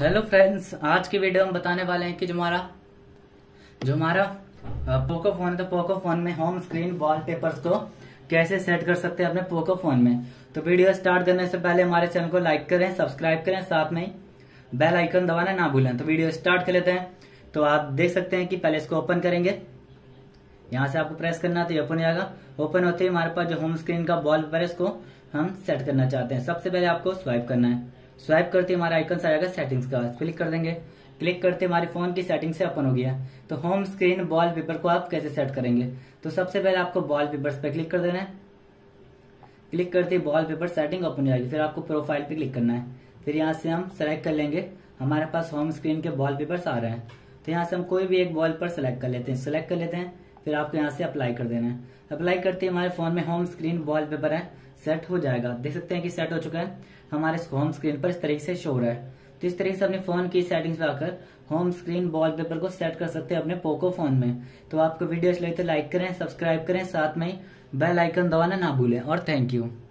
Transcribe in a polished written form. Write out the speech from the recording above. Hello friends, आज की video हम बताने वाले हैं कि जो हमारा पोको फोन है तो पोको फोन में होम स्क्रीन वॉलपेपर्स को कैसे सेट कर सकते हैं अपने पोको फोन में। तो वीडियो स्टार्ट करने से पहले हमारे चैनल को लाइक करें, सब्सक्राइब करें, साथ में बेल आइकन दबाना ना भूलें। तो वीडियो स्टार्ट कर लेते हैं। तो आप देख सकते हैं कि पहले इसको ओपन करेंगे, यहाँ से आपको प्रेस करना तो ये ओपन हो जाएगा। ओपन होते ही हमारे पास जो होम स्क्रीन का वॉलपेपर है इसको हम सेट करना चाहते हैं। सबसे पहले आपको स्वाइप करना है, स्वाइप करते हमारा आइकन आ जाएगा सेटिंग्स का, क्लिक कर देंगे। क्लिक करते हमारे फोन की सेटिंग से ओपन हो गया। तो होम स्क्रीन वॉलपेपर को आप कैसे सेट करेंगे, तो सबसे पहले आपको वॉलपेपर्स पे क्लिक कर देना है। क्लिक करते ही वॉलपेपर सेटिंग ओपन हो जाएगी। फिर आपको प्रोफाइल पे क्लिक करना है, फिर यहाँ से हम सेलेक्ट कर लेंगे। हमारे पास होम स्क्रीन के वॉलपेपर्स आ रहे हैं तो यहाँ से हम कोई भी एक वॉलपेपर सेलेक्ट कर लेते हैं। फिर आपको यहाँ से अप्लाई कर देना है। अप्लाई करते ही हमारे फोन में होम स्क्रीन वॉलपेपर है सेट हो जाएगा। देख सकते हैं कि सेट हो चुका है, हमारे होम स्क्रीन पर इस तरीके से शो हो रहा है। तो इस तरीके से अपने फोन की सेटिंग्स में आकर होम स्क्रीन वॉलपेपर को सेट कर सकते हैं अपने पोको फोन में। तो आपको वीडियो अच्छी लगी तो लाइक करें, सब्सक्राइब करें, साथ में बेल आइकन दबाना ना भूलें। और थैंक यू।